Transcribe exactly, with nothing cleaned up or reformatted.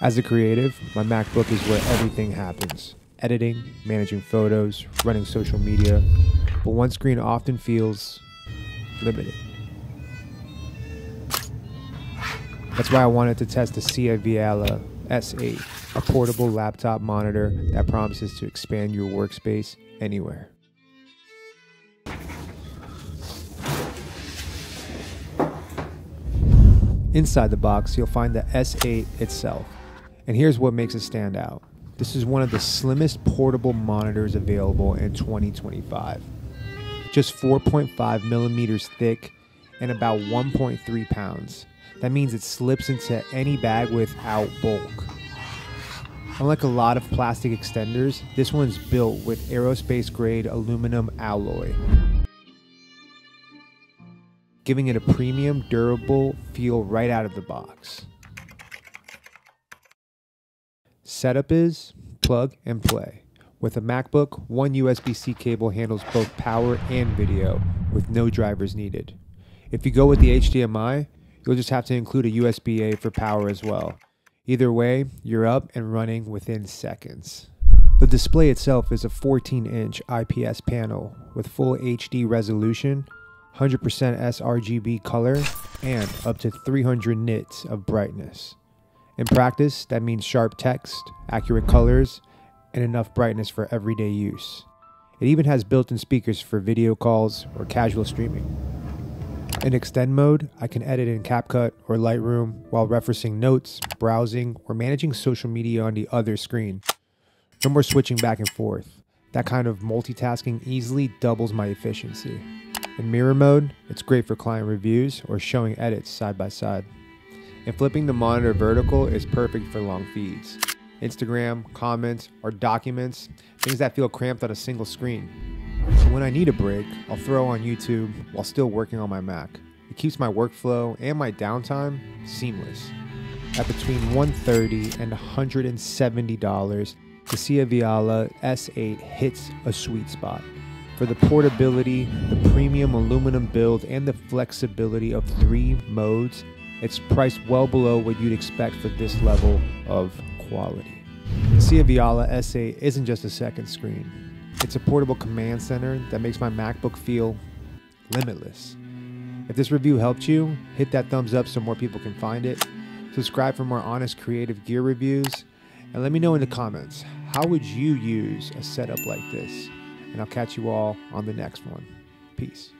As a creative, my MacBook is where everything happens. Editing, managing photos, running social media, but one screen often feels limited. That's why I wanted to test the SIAVIALA S eight, a portable laptop monitor that promises to expand your workspace anywhere. Inside the box, you'll find the S eight itself, and here's what makes it stand out. This is one of the slimmest portable monitors available in twenty twenty-five. Just four point five millimeters thick and about one point three pounds. That means it slips into any bag without bulk. Unlike a lot of plastic extenders, this one's built with aerospace grade aluminum alloy, giving it a premium, durable feel right out of the box. Setup is plug and play. With a MacBook, one U S B C cable handles both power and video with no drivers needed. If you go with the H D M I, you'll just have to include a U S B A for power as well. Either way, you're up and running within seconds. The display itself is a fourteen inch I P S panel with full H D resolution, one hundred percent s R G B color, and up to three hundred nits of brightness. In practice, that means sharp text, accurate colors, and enough brightness for everyday use. It even has built-in speakers for video calls or casual streaming. In extend mode, I can edit in CapCut or Lightroom while referencing notes, browsing, or managing social media on the other screen. No more switching back and forth. That kind of multitasking easily doubles my efficiency. In mirror mode, it's great for client reviews or showing edits side by side. And flipping the monitor vertical is perfect for long feeds, Instagram, comments, or documents, things that feel cramped on a single screen. So when I need a break, I'll throw on YouTube while still working on my Mac. It keeps my workflow and my downtime seamless. At between one hundred thirty dollars and one hundred seventy dollars, the SIAVIALA S eight hits a sweet spot. For the portability, the premium aluminum build, and the flexibility of three modes, it's priced well below what you'd expect for this level of quality. The SIAVIALA S eight isn't just a second screen. It's a portable command center that makes my MacBook feel limitless. If this review helped you, hit that thumbs up so more people can find it. Subscribe for more honest creative gear reviews. And let me know in the comments, how would you use a setup like this? And I'll catch you all on the next one. Peace.